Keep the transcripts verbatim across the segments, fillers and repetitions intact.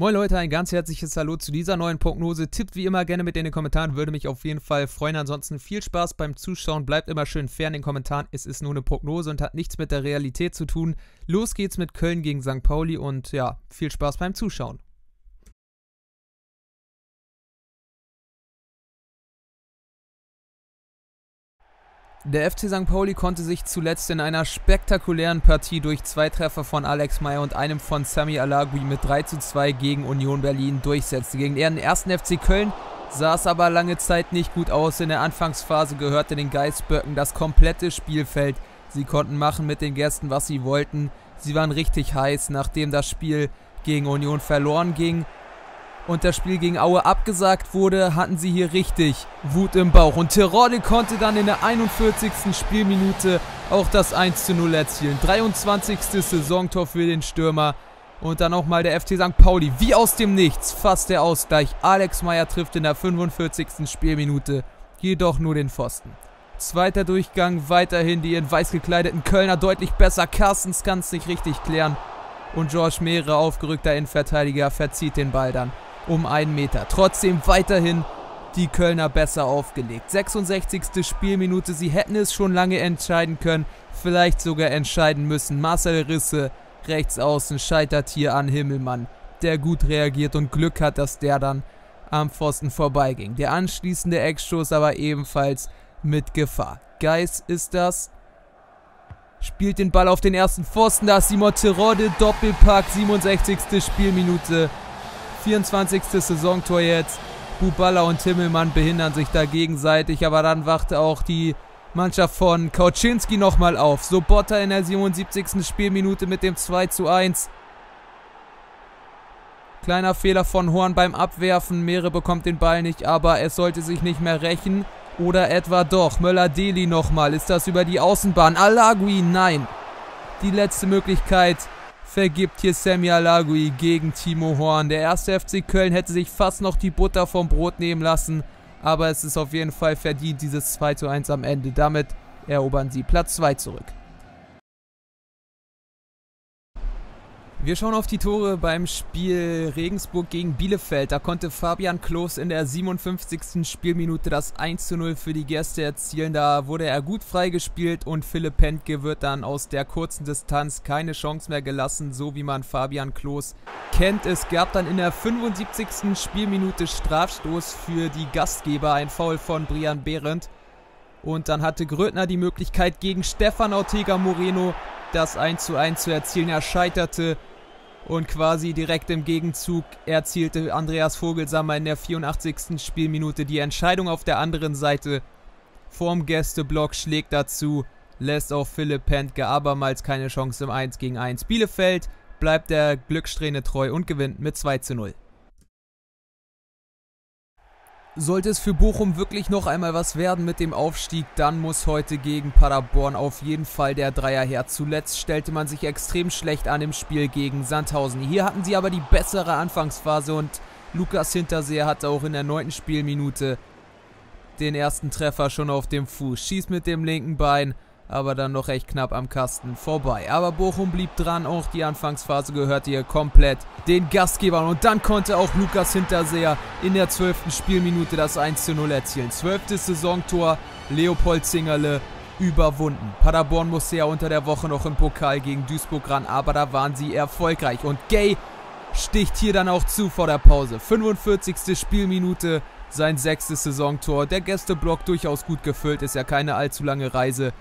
Moin Leute, ein ganz herzliches Hallo zu dieser neuen Prognose. Tippt wie immer gerne mit in den Kommentaren, würde mich auf jeden Fall freuen. Ansonsten viel Spaß beim Zuschauen, bleibt immer schön fern in den Kommentaren. Es ist nur eine Prognose und hat nichts mit der Realität zu tun. Los geht's mit Köln gegen Sankt Pauli und ja, viel Spaß beim Zuschauen. Der F C Sankt Pauli konnte sich zuletzt in einer spektakulären Partie durch zwei Treffer von Alex Meyer und einem von Sami Allagui mit drei zu zwei gegen Union Berlin durchsetzen. Gegen den ersten F C Köln sah es aber lange Zeit nicht gut aus. In der Anfangsphase gehörte den Geißböcken das komplette Spielfeld. Sie konnten machen mit den Gästen, was sie wollten. Sie waren richtig heiß, nachdem das Spiel gegen Union verloren ging und das Spiel gegen Aue abgesagt wurde, hatten sie hier richtig Wut im Bauch. Und Terodde konnte dann in der einundvierzigsten Spielminute auch das eins zu null erzielen. dreiundzwanzigste Saisontor für den Stürmer. Und dann auch mal der F C Sankt Pauli. Wie aus dem Nichts fast der Ausgleich. Alex Meyer trifft in der fünfundvierzigsten Spielminute jedoch nur den Pfosten. Zweiter Durchgang, weiterhin die in weiß gekleideten Kölner deutlich besser. Carstens kann es nicht richtig klären. Und Georges Mehre, aufgerückter Innenverteidiger, verzieht den Ball dann um einen Meter. Trotzdem weiterhin die Kölner besser aufgelegt. sechsundsechzigste Spielminute, sie hätten es schon lange entscheiden können, vielleicht sogar entscheiden müssen. Marcel Risse, rechts außen, scheitert hier an Himmelmann, der gut reagiert und Glück hat, dass der dann am Pfosten vorbeiging. Der anschließende Eckstoß aber ebenfalls mit Gefahr. Geis ist das, spielt den Ball auf den ersten Pfosten, da ist Simon Terodde, Doppelpack, siebenundsechzigste Spielminute, vierundzwanzigste Saisontor jetzt. Buballa und Himmelmann behindern sich da gegenseitig, aber dann wachte auch die Mannschaft von Kauczynski nochmal auf. Sobotta in der siebenundsiebzigsten Spielminute mit dem zwei zu eins. Kleiner Fehler von Horn beim Abwerfen, Mehre bekommt den Ball nicht, aber es sollte sich nicht mehr rächen. Oder etwa doch, Möller-Deli nochmal, ist das über die Außenbahn? Allagui, nein. Die letzte Möglichkeit vergibt hier Sami Allagui gegen Timo Horn. Der erste F C Köln hätte sich fast noch die Butter vom Brot nehmen lassen, aber es ist auf jeden Fall verdient, dieses zwei zu eins am Ende. Damit erobern sie Platz zwei zurück. Wir schauen auf die Tore beim Spiel Regensburg gegen Bielefeld. Da konnte Fabian Kloos in der siebenundfünfzigsten Spielminute das eins zu null für die Gäste erzielen. Da wurde er gut freigespielt und Philipp Pentke wird dann aus der kurzen Distanz keine Chance mehr gelassen, so wie man Fabian Kloos kennt. Es gab dann in der fünfundsiebzigsten Spielminute Strafstoß für die Gastgeber, ein Foul von Brian Behrendt. Und dann hatte Grötner die Möglichkeit, gegen Stefan Ortega Moreno das eins zu eins zu erzielen. Er scheiterte. Und quasi direkt im Gegenzug erzielte Andreas Vogelsammer in der vierundachtzigsten Spielminute die Entscheidung auf der anderen Seite. Vorm Gästeblock schlägt dazu, lässt auch Philipp Pentke abermals keine Chance im eins gegen eins. Bielefeld bleibt der Glückssträhne treu und gewinnt mit zwei zu null. Sollte es für Bochum wirklich noch einmal was werden mit dem Aufstieg, dann muss heute gegen Paderborn auf jeden Fall der Dreier her. Zuletzt stellte man sich extrem schlecht an im Spiel gegen Sandhausen. Hier hatten sie aber die bessere Anfangsphase und Lukas Hinterseer hatte auch in der neunten Spielminute den ersten Treffer schon auf dem Fuß. Schießt mit dem linken Bein, aber dann noch echt knapp am Kasten vorbei. Aber Bochum blieb dran, auch die Anfangsphase gehörte hier komplett den Gastgebern. Und dann konnte auch Lukas Hinterseer in der zwölften Spielminute das eins zu null erzielen. zwölftes Saisontor, Leopold Zingerle überwunden. Paderborn musste ja unter der Woche noch im Pokal gegen Duisburg ran, aber da waren sie erfolgreich. Und Gay sticht hier dann auch zu vor der Pause. fünfundvierzigste Spielminute, sein sechstes Saisontor. Der Gästeblock durchaus gut gefüllt, ist ja keine allzu lange Reise.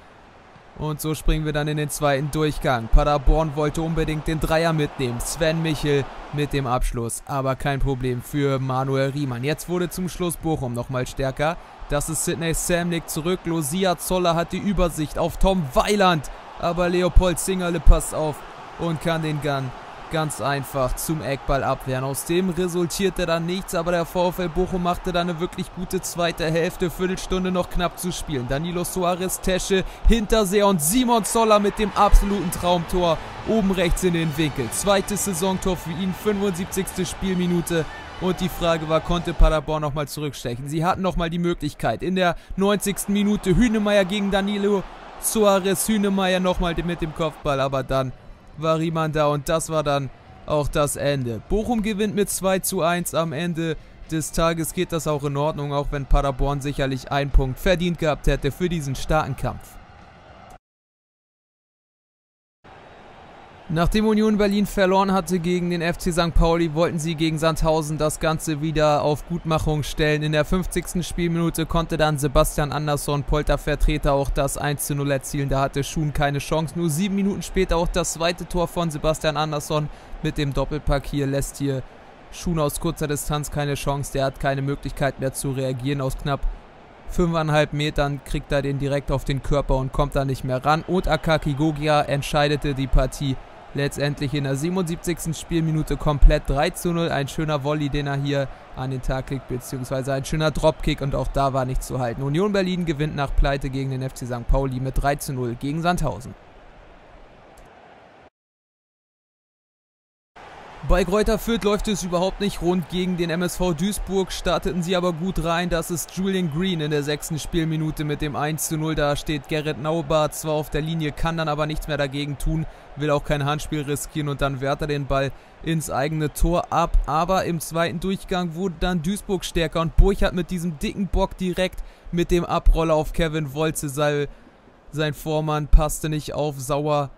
Und so springen wir dann in den zweiten Durchgang. Paderborn wollte unbedingt den Dreier mitnehmen. Sven Michel mit dem Abschluss. Aber kein Problem für Manuel Riemann. Jetzt wurde zum Schluss Bochum nochmal stärker. Das ist Sidney Samnick zurück. Lucia Zoller hat die Übersicht auf Tom Weiland. Aber Leopold Zingerle passt auf und kann den Gun ganz einfach zum Eckball abwehren. Aus dem resultierte dann nichts, aber der VfL Bochum machte dann eine wirklich gute zweite Hälfte. Viertelstunde noch knapp zu spielen. Danilo Soares, Tesche, Hinterseer und Simon Zoller mit dem absoluten Traumtor oben rechts in den Winkel. Zweites Saisontor für ihn, fünfundsiebzigste Spielminute. Und die Frage war, konnte Paderborn nochmal zurückstechen? Sie hatten nochmal die Möglichkeit. In der neunzigsten Minute Hünemeyer gegen Danilo Soares. Hünemeyer nochmal mit dem Kopfball, aber dann war Riemann da und das war dann auch das Ende. Bochum gewinnt mit zwei zu eins am Ende des Tages, geht das auch in Ordnung, auch wenn Paderborn sicherlich einen Punkt verdient gehabt hätte für diesen starken Kampf. Nachdem Union Berlin verloren hatte gegen den F C Sankt Pauli, wollten sie gegen Sandhausen das Ganze wieder auf Gutmachung stellen. In der fünfzigsten Spielminute konnte dann Sebastian Andersson, Poltervertreter, auch das eins zu null erzielen. Da hatte Schuhn keine Chance. Nur sieben Minuten später auch das zweite Tor von Sebastian Andersson mit dem Doppelpack. Hier lässt hier Schuhn aus kurzer Distanz keine Chance. Der hat keine Möglichkeit mehr zu reagieren. Aus knapp fünfeinhalb Metern kriegt er den direkt auf den Körper und kommt da nicht mehr ran. Und Akaki Gogia entscheidete die Partie. Letztendlich in der siebenundsiebzigsten Spielminute komplett drei zu null. Ein schöner Volley, den er hier an den Tag legt, beziehungsweise ein schöner Dropkick, und auch da war nichts zu halten. Union Berlin gewinnt nach Pleite gegen den F C Sankt Pauli mit drei zu null gegen Sandhausen. Bei Greuther Fürth läuft es überhaupt nicht rund. Gegen den M S V Duisburg starteten sie aber gut rein. Das ist Julian Green in der sechsten Spielminute mit dem eins zu null. Da steht Gerrit Naubart zwar auf der Linie, kann dann aber nichts mehr dagegen tun, will auch kein Handspiel riskieren, und dann wehrt er den Ball ins eigene Tor ab. Aber im zweiten Durchgang wurde dann Duisburg stärker, und Burchard mit diesem dicken Bock direkt mit dem Abroller auf Kevin Wolzeseil. Sein Vormann passte nicht auf, Sauer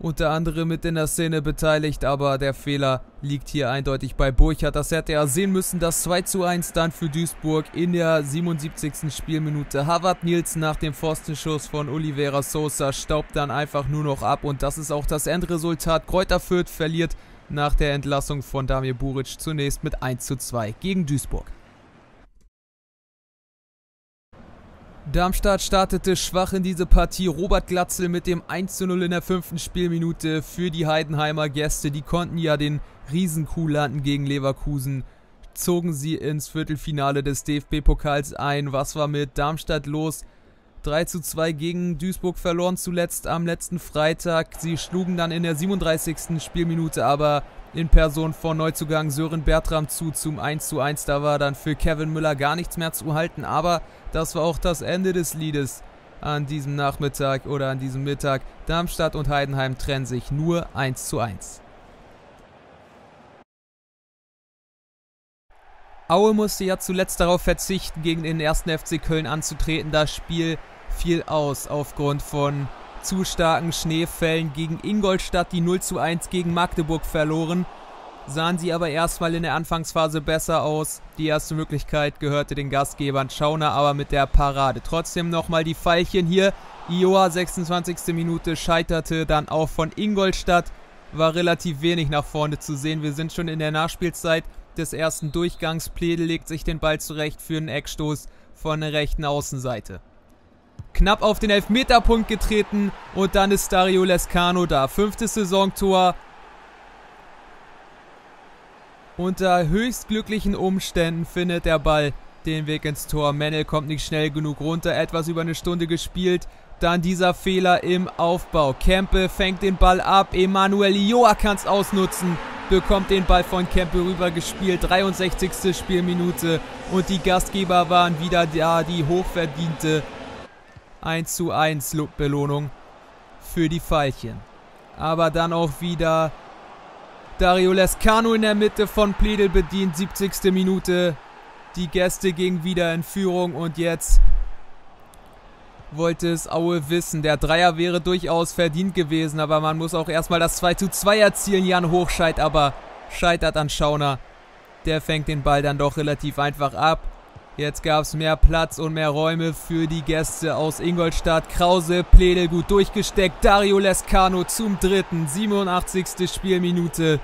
unter anderem mit in der Szene beteiligt, aber der Fehler liegt hier eindeutig bei Burchard. Das hätte er sehen müssen. Das zwei zu eins dann für Duisburg in der siebenundsiebzigsten Spielminute. Havard Nielsen nach dem Pfostenschuss von Oliveira Sosa staubt dann einfach nur noch ab, und das ist auch das Endresultat. Greuther Fürth verliert nach der Entlassung von Damir Buric zunächst mit eins zu zwei gegen Duisburg. Darmstadt startete schwach in diese Partie. Robert Glatzel mit dem eins zu null in der fünften Spielminute für die Heidenheimer Gäste. Die konnten ja den Riesen-Coup landen gegen Leverkusen. Zogen sie ins Viertelfinale des D F B-Pokals ein. Was war mit Darmstadt los? drei zu zwei gegen Duisburg verloren zuletzt am letzten Freitag. Sie schlugen dann in der siebenunddreißigsten Spielminute aber in Person von Neuzugang Sören Bertram zu zum eins zu eins. Da war dann für Kevin Müller gar nichts mehr zu halten, aber das war auch das Ende des Liedes an diesem Nachmittag oder an diesem Mittag. Darmstadt und Heidenheim trennen sich nur eins zu eins. Aue musste ja zuletzt darauf verzichten, gegen den ersten F C Köln anzutreten. Das Spiel fiel aus aufgrund von zu starken Schneefällen. Gegen Ingolstadt, die null zu eins gegen Magdeburg verloren, sahen sie aber erstmal in der Anfangsphase besser aus. Die erste Möglichkeit gehörte den Gastgebern Schauner, aber mit der Parade trotzdem nochmal die Pfeilchen hier. Ioa, sechsundzwanzigste Minute, scheiterte dann auch von Ingolstadt. War relativ wenig nach vorne zu sehen. Wir sind schon in der Nachspielzeit des ersten Durchgangs. Pledel legt sich den Ball zurecht für einen Eckstoß von der rechten Außenseite. Knapp auf den Elfmeterpunkt getreten, und dann ist Dario Lezcano da. Fünftes Saisontor unter höchst glücklichen Umständen findet der Ball den Weg ins Tor. Mennel kommt nicht schnell genug runter, etwas über eine Stunde gespielt. Dann dieser Fehler im Aufbau. Kempe fängt den Ball ab, Emanuel Ioa kann es ausnutzen, bekommt den Ball von Kempe rübergespielt. dreiundsechzigste Spielminute, und die Gastgeber waren wieder da, die hochverdiente eins zu eins Belohnung für die Veilchen. Aber dann auch wieder Dario Lezcano in der Mitte von Pledel bedient. siebzigste Minute, die Gäste gingen wieder in Führung, und jetzt wollte es Aue wissen. Der Dreier wäre durchaus verdient gewesen, aber man muss auch erstmal das zwei zu zwei erzielen. Jan Hochscheid aber scheitert an Schauner. Der fängt den Ball dann doch relativ einfach ab. Jetzt gab es mehr Platz und mehr Räume für die Gäste aus Ingolstadt. Krause, Pledel gut durchgesteckt. Dario Lezcano zum dritten, siebenundachtzigste Spielminute.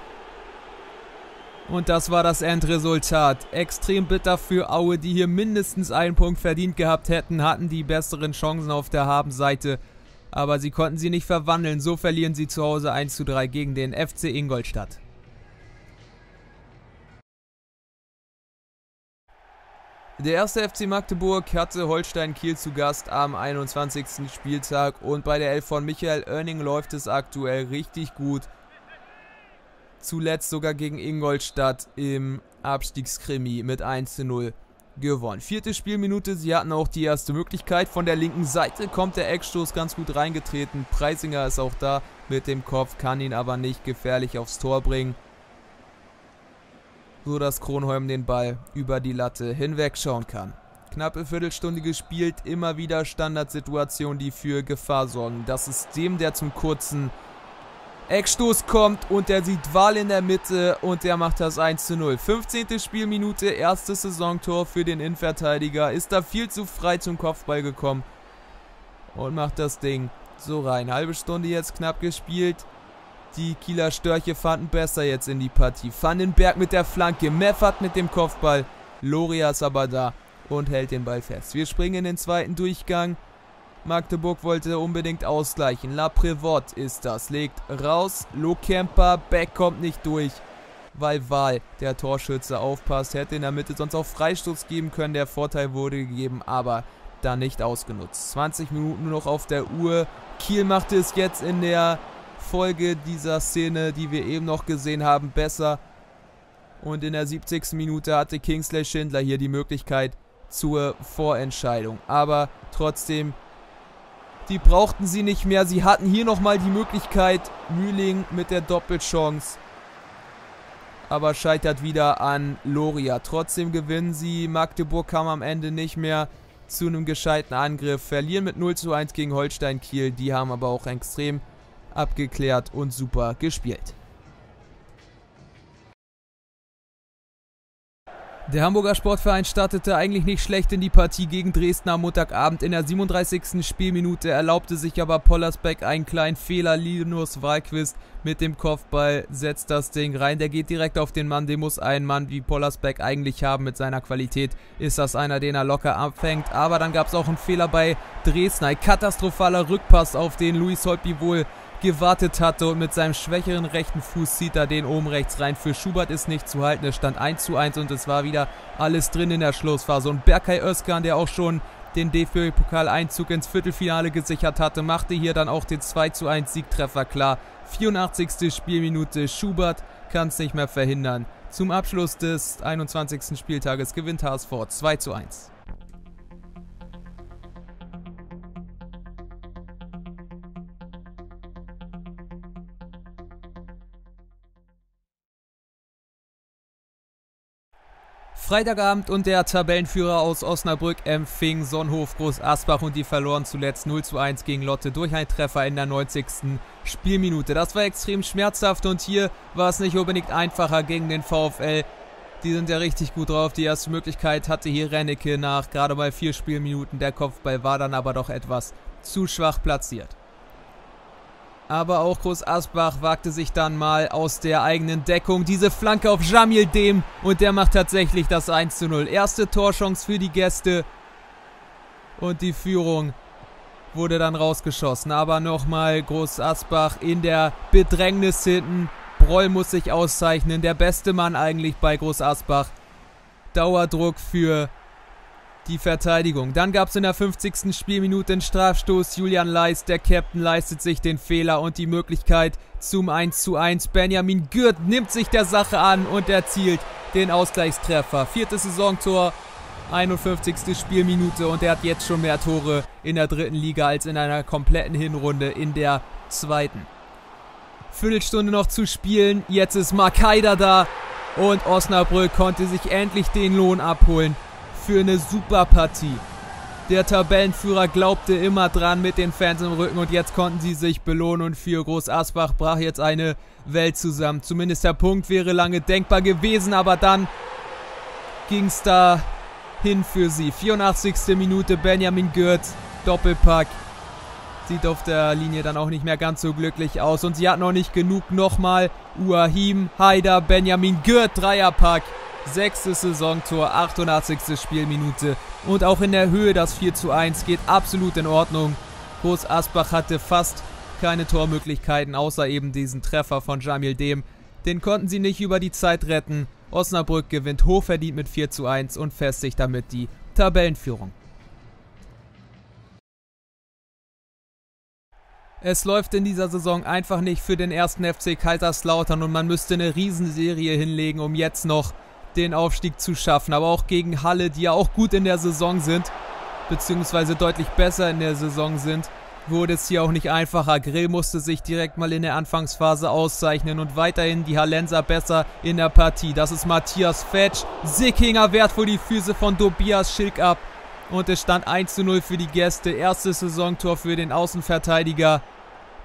Und das war das Endresultat. Extrem bitter für Aue, die hier mindestens einen Punkt verdient gehabt hätten, hatten die besseren Chancen auf der Habenseite. Aber sie konnten sie nicht verwandeln. So verlieren sie zu Hause eins zu drei gegen den F C Ingolstadt. Der erste F C Magdeburg hatte Holstein Kiel zu Gast am einundzwanzigsten Spieltag, und bei der Elf von Michael Oerning läuft es aktuell richtig gut. Zuletzt sogar gegen Ingolstadt im Abstiegskrimi mit eins zu null gewonnen. Vierte Spielminute, sie hatten auch die erste Möglichkeit. Von der linken Seite kommt der Eckstoß, ganz gut reingetreten. Preisinger ist auch da, mit dem Kopf, kann ihn aber nicht gefährlich aufs Tor bringen, so dass Kronholm den Ball über die Latte hinwegschauen kann. Knappe Viertelstunde gespielt, immer wieder Standardsituationen, die für Gefahr sorgen. Das ist dem, der zum kurzen Eckstoß kommt und der sieht Wahl in der Mitte und der macht das eins zu null. fünfzehnte Spielminute, erstes Saisontor für den Innenverteidiger. Ist da viel zu frei zum Kopfball gekommen und macht das Ding so rein. Halbe Stunde jetzt knapp gespielt. Die Kieler Störche fanden besser jetzt in die Partie. Vandenberg mit der Flanke, Meffert mit dem Kopfball. Loria ist aber da und hält den Ball fest. Wir springen in den zweiten Durchgang. Magdeburg wollte unbedingt ausgleichen. La Prévotte ist das. Legt raus. Lokemper. Beck kommt nicht durch, weil Wahl, der Torschütze, aufpasst. Hätte in der Mitte sonst auch Freistoß geben können. Der Vorteil wurde gegeben, aber dann nicht ausgenutzt. zwanzig Minuten noch auf der Uhr. Kiel machte es jetzt in der Folge dieser Szene, die wir eben noch gesehen haben, besser. Und in der siebzigsten Minute hatte Kingsley Schindler hier die Möglichkeit zur Vorentscheidung. Aber trotzdem, die brauchten sie nicht mehr. Sie hatten hier nochmal die Möglichkeit. Mühling mit der Doppelchance, aber scheitert wieder an Loria. Trotzdem gewinnen sie. Magdeburg kam am Ende nicht mehr zu einem gescheiten Angriff. Verlieren mit null zu eins gegen Holstein Kiel. Die haben aber auch extrem abgeklärt und super gespielt. Der Hamburger Sportverein startete eigentlich nicht schlecht in die Partie gegen Dresden am Montagabend. In der siebenunddreißigsten Spielminute erlaubte sich aber Pollersbeck einen kleinen Fehler. Linus Wahlquist mit dem Kopfball setzt das Ding rein. Der geht direkt auf den Mann. Den muss ein Mann wie Pollersbeck eigentlich haben. Mit seiner Qualität ist das einer, den er locker abfängt. Aber dann gab es auch einen Fehler bei Dresden. Ein katastrophaler Rückpass, auf den Luis Holtby wohl gewartet hatte, und mit seinem schwächeren rechten Fuß zieht er den oben rechts rein. Für Schubert ist nicht zu halten. Es stand eins zu eins und es war wieder alles drin in der Schlussphase. Und Berkay Özkan, der auch schon den D F B-Pokal-Einzug ins Viertelfinale gesichert hatte, machte hier dann auch den zwei zu eins Siegtreffer klar. vierundachtzigste Spielminute. Schubert kann es nicht mehr verhindern. Zum Abschluss des einundzwanzigsten Spieltages gewinnt H S V zwei zu eins. Freitagabend und der Tabellenführer aus Osnabrück empfing Sonnenhof Groß Asbach und die verloren zuletzt null zu eins gegen Lotte durch einen Treffer in der neunzigsten Spielminute. Das war extrem schmerzhaft und hier war es nicht unbedingt einfacher gegen den VfL. Die sind ja richtig gut drauf. Die erste Möglichkeit hatte hier Rennecke nach gerade mal vier Spielminuten. Der Kopfball war dann aber doch etwas zu schwach platziert. Aber auch Groß Asbach wagte sich dann mal aus der eigenen Deckung. Diese Flanke auf Jamil Dem und der macht tatsächlich das eins zu null. Erste Torchance für die Gäste und die Führung wurde dann rausgeschossen. Aber nochmal Groß Asbach in der Bedrängnis hinten. Broll muss sich auszeichnen, der beste Mann eigentlich bei Groß Asbach. Dauerdruck für die Verteidigung. Dann gab es in der fünfzigsten Spielminute einen Strafstoß. Julian Leist, der Captain, leistet sich den Fehler und die Möglichkeit zum eins zu eins. Benjamin Girth nimmt sich der Sache an und erzielt den Ausgleichstreffer. Viertes Saisontor, einundfünfzigste Spielminute, und er hat jetzt schon mehr Tore in der dritten Liga als in einer kompletten Hinrunde in der zweiten. Viertelstunde noch zu spielen. Jetzt ist Mark Haider da und Osnabrück konnte sich endlich den Lohn abholen für eine super Partie. Der Tabellenführer glaubte immer dran mit den Fans im Rücken und jetzt konnten sie sich belohnen, und für Groß Asbach brach jetzt eine Welt zusammen. Zumindest der Punkt wäre lange denkbar gewesen, aber dann ging es da hin für sie. vierundachtzigste Minute, Benjamin Girth, Doppelpack. Sieht auf der Linie dann auch nicht mehr ganz so glücklich aus und sie hat noch nicht genug. Nochmal Uahim, Haider, Benjamin Girth, Dreierpack. Sechstes Saisontor, achtundachtzigste Spielminute, und auch in der Höhe das vier zu eins geht absolut in Ordnung. Groß Asbach hatte fast keine Tormöglichkeiten, außer eben diesen Treffer von Jamil Dem. Den konnten sie nicht über die Zeit retten. Osnabrück gewinnt hochverdient mit vier zu eins und festigt damit die Tabellenführung. Es läuft in dieser Saison einfach nicht für den ersten F C Kaiserslautern und man müsste eine Riesenserie hinlegen, um jetzt noch den Aufstieg zu schaffen, aber auch gegen Halle, die ja auch gut in der Saison sind, beziehungsweise deutlich besser in der Saison sind, wurde es hier auch nicht einfacher. Grill musste sich direkt mal in der Anfangsphase auszeichnen und weiterhin die Hallenser besser in der Partie. Das ist Matthias Fetsch. Sickinger wehrt wohl die Füße von Tobias Schilk ab. Und es stand eins zu null für die Gäste. Erstes Saisontor für den Außenverteidiger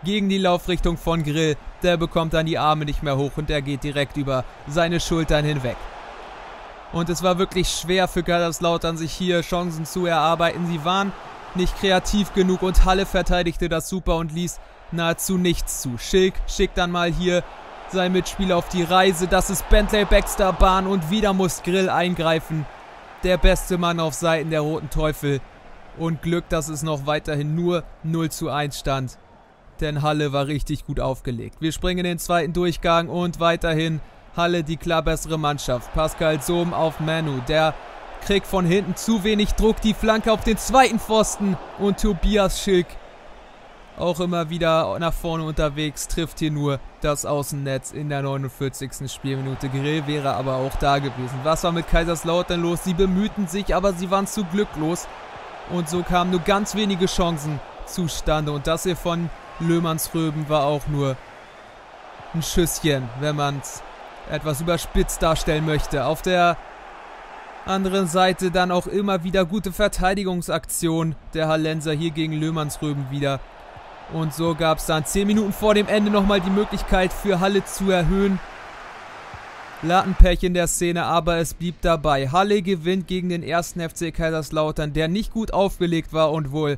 gegen die Laufrichtung von Grill. Der bekommt dann die Arme nicht mehr hoch und er geht direkt über seine Schultern hinweg. Und es war wirklich schwer für Kaiserslautern, sich hier Chancen zu erarbeiten. Sie waren nicht kreativ genug und Halle verteidigte das super und ließ nahezu nichts zu. Schilk schickt dann mal hier sein Mitspieler auf die Reise. Das ist Bentley Baxter Bahn und wieder muss Grill eingreifen. Der beste Mann auf Seiten der Roten Teufel. Und Glück, dass es noch weiterhin nur null zu eins stand. Denn Halle war richtig gut aufgelegt. Wir springen in den zweiten Durchgang und weiterhin Halle die klar bessere Mannschaft. Pascal Sohm auf Manu. Der kriegt von hinten zu wenig Druck. Die Flanke auf den zweiten Pfosten. Und Tobias Schilk auch immer wieder nach vorne unterwegs. Trifft hier nur das Außennetz in der neunundvierzigsten Spielminute. Grill wäre aber auch da gewesen. Was war mit Kaiserslautern los? Sie bemühten sich, aber sie waren zu glücklos. Und so kamen nur ganz wenige Chancen zustande. Und das hier von Löhmannsröben war auch nur ein Schüsschen, wenn man es etwas überspitzt darstellen möchte. Auf der anderen Seite dann auch immer wieder gute Verteidigungsaktion der Hallenser hier gegen Löhmannsröben wieder. Und so gab es dann zehn Minuten vor dem Ende nochmal die Möglichkeit für Halle zu erhöhen. Lattenpech in der Szene, aber es blieb dabei. Halle gewinnt gegen den ersten F C Kaiserslautern, der nicht gut aufgelegt war und wohl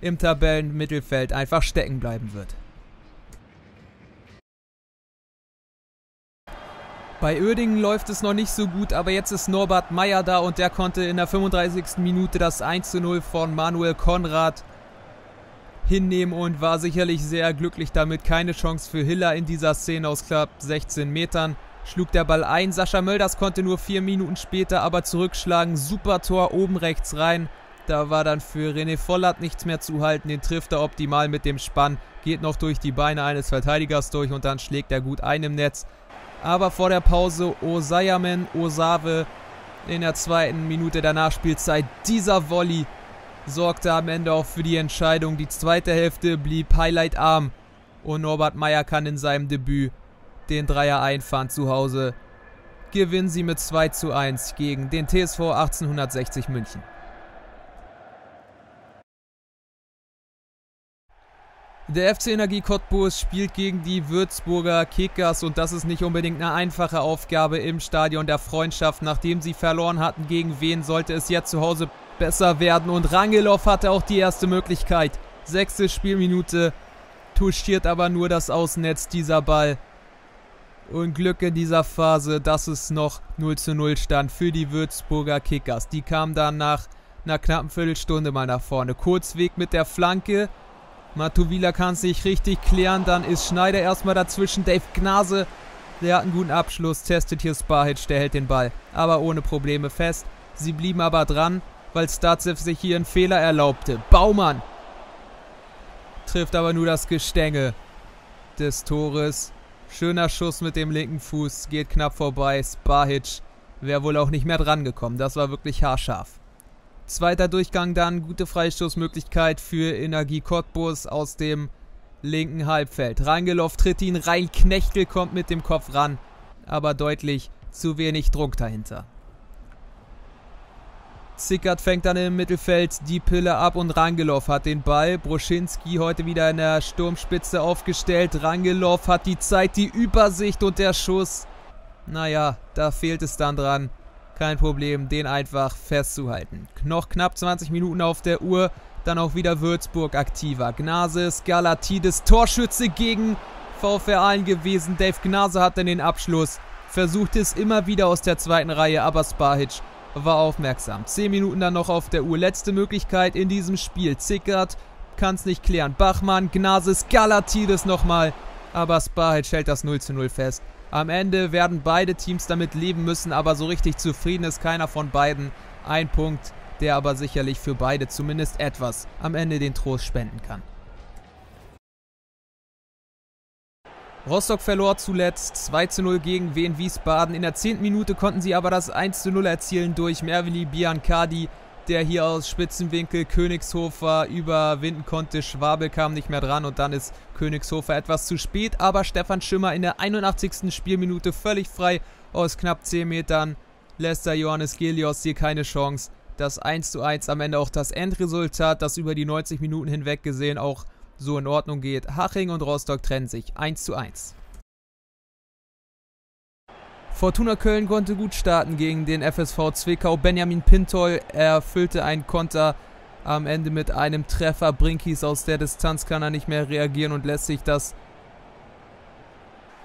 im Tabellenmittelfeld einfach stecken bleiben wird. Bei Uerdingen läuft es noch nicht so gut, aber jetzt ist Norbert Meier da und der konnte in der fünfunddreißigsten Minute das eins zu null von Manuel Konrad hinnehmen und war sicherlich sehr glücklich damit. Keine Chance für Hiller in dieser Szene, aus knapp sechzehn Metern schlug der Ball ein. Sascha Mölders konnte nur vier Minuten später aber zurückschlagen. Super Tor oben rechts rein. Da war dann für René Vollert nichts mehr zu halten. Den trifft er optimal mit dem Spann. Geht noch durch die Beine eines Verteidigers durch und dann schlägt er gut ein im Netz. Aber vor der Pause Osayamen Osave in der zweiten Minute der Nachspielzeit. Dieser Volley sorgte am Ende auch für die Entscheidung. Die zweite Hälfte blieb highlightarm. Und Norbert Meier kann in seinem Debüt den Dreier einfahren zu Hause. Gewinnen sie mit zwei zu eins gegen den T S V achtzehnhundertsechzig München. Der F C Energie Cottbus spielt gegen die Würzburger Kickers und das ist nicht unbedingt eine einfache Aufgabe im Stadion der Freundschaft. Nachdem sie verloren hatten, gegen wen sollte es jetzt zu Hause besser werden? Und Rangelow hatte auch die erste Möglichkeit. Sechste Spielminute, touchiert aber nur das Außennetz dieser Ball. Und Glück in dieser Phase, dass es noch null zu null stand für die Würzburger Kickers. Die kamen dann nach einer knappen Viertelstunde mal nach vorne. Kurzweg mit der Flanke. Matuvila kann es nicht richtig klären, dann ist Schneider erstmal dazwischen, Dave Gnase, der hat einen guten Abschluss, testet hier Spahic, der hält den Ball, aber ohne Probleme fest. Sie blieben aber dran, weil Starzev sich hier einen Fehler erlaubte. Baumann trifft aber nur das Gestänge des Tores. Schöner Schuss mit dem linken Fuß, geht knapp vorbei, Spahic wäre wohl auch nicht mehr dran gekommen, das war wirklich haarscharf. Zweiter Durchgang dann, gute Freistoßmöglichkeit für Energie Cottbus aus dem linken Halbfeld. Rangeloff tritt ihn rein, Knechtel kommt mit dem Kopf ran, aber deutlich zu wenig Druck dahinter. Zickert fängt dann im Mittelfeld die Pille ab und Rangeloff hat den Ball. Broschinski heute wieder in der Sturmspitze aufgestellt. Rangeloff hat die Zeit, die Übersicht und der Schuss. Naja, da fehlt es dann dran. Kein Problem, den einfach festzuhalten. Noch knapp zwanzig Minuten auf der Uhr. Dann auch wieder Würzburg aktiver. Gnase, Galatidis, Torschütze gegen VfR Aalen gewesen. Dave Gnase hat dann den Abschluss. Versucht es immer wieder aus der zweiten Reihe, aber Spahic war aufmerksam. zehn Minuten dann noch auf der Uhr. Letzte Möglichkeit in diesem Spiel. Zickert kann es nicht klären. Bachmann, Gnase, Galatidis nochmal. Aber Spahic hält das null zu null fest. Am Ende werden beide Teams damit leben müssen, aber so richtig zufrieden ist keiner von beiden. Ein Punkt, der aber sicherlich für beide zumindest etwas am Ende den Trost spenden kann. Rostock verlor zuletzt zwei zu null gegen W N Wiesbaden. In der zehnten Minute konnten sie aber das eins zu null erzielen durch Mervili Biancardi. der hier aus Spitzenwinkel Königshofer überwinden konnte. Schwabel kam nicht mehr dran und dann ist Königshofer etwas zu spät. Aber Stefan Schimmer in der einundachtzigsten Spielminute völlig frei aus knapp zehn Metern. Lässt er Johannes Gelios hier keine Chance. Das eins zu eins, am Ende auch das Endresultat, das über die neunzig Minuten hinweg gesehen auch so in Ordnung geht. Haching und Rostock trennen sich eins zu eins. Fortuna Köln konnte gut starten gegen den F S V Zwickau. Benjamin Pintoll erfüllte einen Konter am Ende mit einem Treffer. Brinkis aus der Distanz kann er nicht mehr reagieren und lässt sich das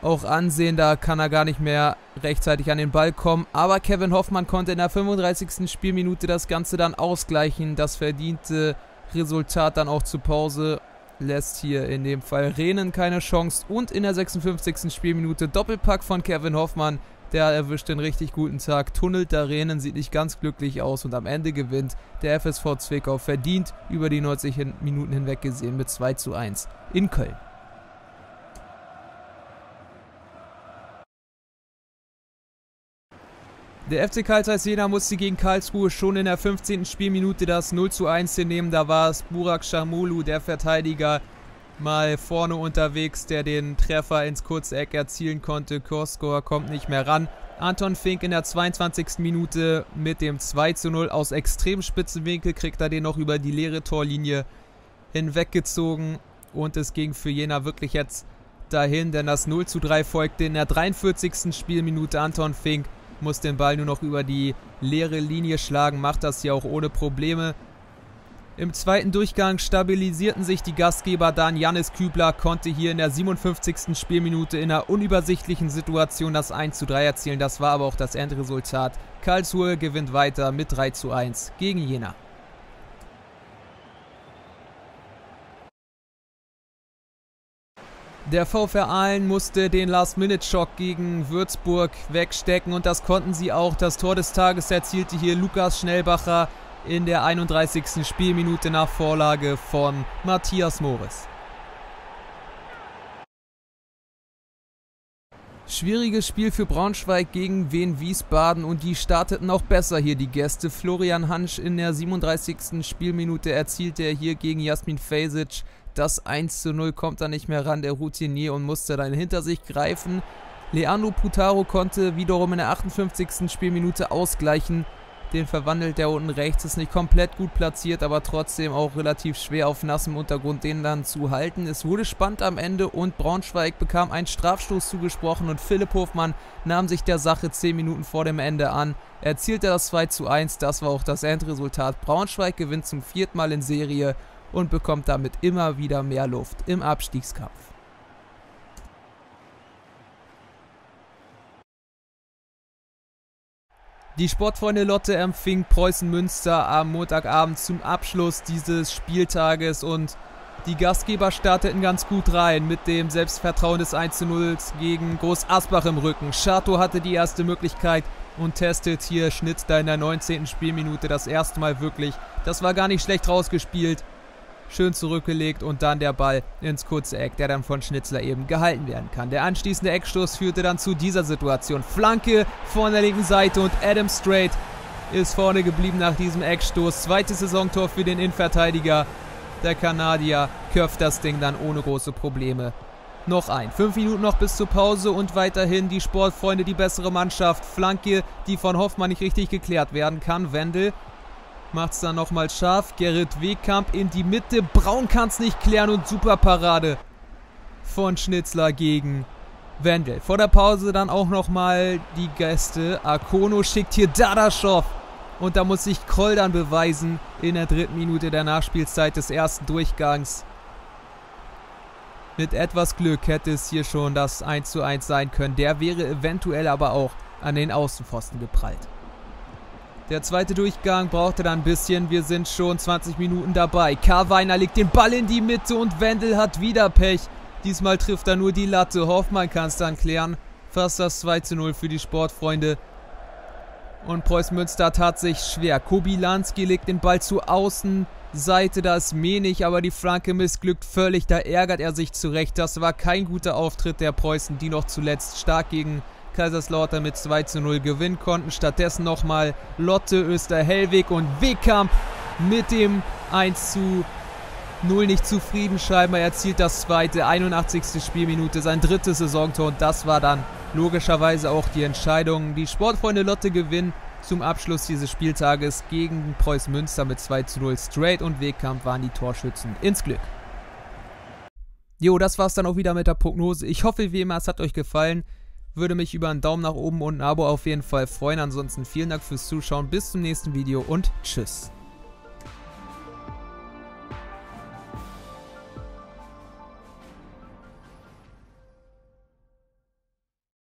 auch ansehen. Da kann er gar nicht mehr rechtzeitig an den Ball kommen. Aber Kevin Hoffmann konnte in der fünfunddreißigsten Spielminute das Ganze dann ausgleichen. Das verdiente Resultat dann auch zur Pause. Lässt hier in dem Fall Rehnen keine Chance. Und in der sechsundfünfzigsten Spielminute Doppelpack von Kevin Hoffmann. Der erwischt den richtig guten Tag, tunnelt da Rehnen, sieht nicht ganz glücklich aus und am Ende gewinnt der F S V Zwickau verdient über die neunzig Minuten hinweg gesehen mit zwei zu eins in Köln. Der F C Karl-Zeiss Jena musste gegen Karlsruhe schon in der fünfzehnten Spielminute das null zu eins hinnehmen. Da war es Burak Shamulu, der Verteidiger, mal vorne unterwegs, der den Treffer ins kurze Eck erzielen konnte. Korsgor kommt nicht mehr ran. Anton Fink in der zweiundzwanzigsten Minute mit dem zwei zu null aus extrem spitzen Winkel kriegt er den noch über die leere Torlinie hinweggezogen und es ging für Jena wirklich jetzt dahin, denn das null zu drei folgte in der dreiundvierzigsten Spielminute. Anton Fink muss den Ball nur noch über die leere Linie schlagen, macht das hier auch ohne Probleme. Im zweiten Durchgang stabilisierten sich die Gastgeber dann. Jannis Kübler konnte hier in der siebenundfünfzigsten Spielminute in einer unübersichtlichen Situation das eins zu drei erzielen. Das war aber auch das Endresultat. Karlsruhe gewinnt weiter mit drei zu eins gegen Jena. Der VfR Aalen musste den Last-Minute-Schock gegen Würzburg wegstecken und das konnten sie auch. Das Tor des Tages erzielte hier Lukas Schnellbacher in der einunddreißigsten Spielminute nach Vorlage von Matthias Moritz. Schwieriges Spiel für Braunschweig gegen Wien Wiesbaden und die starteten auch besser hier die Gäste. Florian Hansch in der siebenunddreißigsten Spielminute erzielte er hier gegen Jasmin Fejsic das eins zu null, kommt da nicht mehr ran, der Routinier, und musste dann hinter sich greifen. Leandro Putaro konnte wiederum in der achtundfünfzigsten Spielminute ausgleichen. Den verwandelt der unten rechts, ist nicht komplett gut platziert, aber trotzdem auch relativ schwer auf nassem Untergrund den dann zu halten. Es wurde spannend am Ende und Braunschweig bekam einen Strafstoß zugesprochen und Philipp Hofmann nahm sich der Sache zehn Minuten vor dem Ende an. Er erzielte das zwei zu eins, das war auch das Endresultat. Braunschweig gewinnt zum vierten Mal in Serie und bekommt damit immer wieder mehr Luft im Abstiegskampf. Die Sportfreunde Lotte empfing Preußen Münster am Montagabend zum Abschluss dieses Spieltages und die Gastgeber starteten ganz gut rein mit dem Selbstvertrauen des eins zu null gegen Groß Asbach im Rücken. Schato hatte die erste Möglichkeit und testet hier Schnitzler in der neunzehnten Spielminute das erste Mal wirklich. Das war gar nicht schlecht rausgespielt, schön zurückgelegt und dann der Ball ins kurze Eck, der dann von Schnitzler eben gehalten werden kann. Der anschließende Eckstoß führte dann zu dieser Situation. Flanke von der linken Seite und Adam Strait ist vorne geblieben nach diesem Eckstoß. Zweites Saisontor für den Innenverteidiger. Der Kanadier köpft das Ding dann ohne große Probleme noch ein. Fünf Minuten noch bis zur Pause und weiterhin die Sportfreunde die bessere Mannschaft. Flanke, die von Hoffmann nicht richtig geklärt werden kann. Wendel macht es dann nochmal scharf. Gerrit Wegkamp in die Mitte. Braun kann es nicht klären und super Parade von Schnitzler gegen Wendel. Vor der Pause dann auch nochmal die Gäste. Akono schickt hier Dadaschow. Und da muss sich Kroll dann beweisen in der dritten Minute der Nachspielzeit des ersten Durchgangs. Mit etwas Glück hätte es hier schon das eins zu eins sein können. Der wäre eventuell aber auch an den Außenpfosten geprallt. Der zweite Durchgang brauchte dann ein bisschen. Wir sind schon zwanzig Minuten dabei. Karweiner legt den Ball in die Mitte und Wendel hat wieder Pech. Diesmal trifft er nur die Latte. Hoffmann kann es dann klären. Fast das zwei zu null für die Sportfreunde. Und Preußen Münster tat sich schwer. Kobylanski legt den Ball zur Außenseite. Da ist Menig, aber die Flanke missglückt völlig. Da ärgert er sich zurecht. Das war kein guter Auftritt der Preußen, die noch zuletzt stark gegen Kaiserslautern mit zwei zu null gewinnen konnten. Stattdessen nochmal Lotte, Öster-Hellweg und Wegkamp mit dem eins zu null nicht zufrieden. Scheiber erzielt das zweite, einundachtzigste Spielminute, sein drittes Saisontor, und das war dann logischerweise auch die Entscheidung. Die Sportfreunde Lotte gewinnen zum Abschluss dieses Spieltages gegen Preuß Münster mit zwei zu null. Straight und Wegkamp waren die Torschützen. Ins Glück. Jo, das war's dann auch wieder mit der Prognose. Ich hoffe, wie immer, es hat euch gefallen. Würde mich über einen Daumen nach oben und ein Abo auf jeden Fall freuen. Ansonsten vielen Dank fürs Zuschauen. Bis zum nächsten Video und tschüss.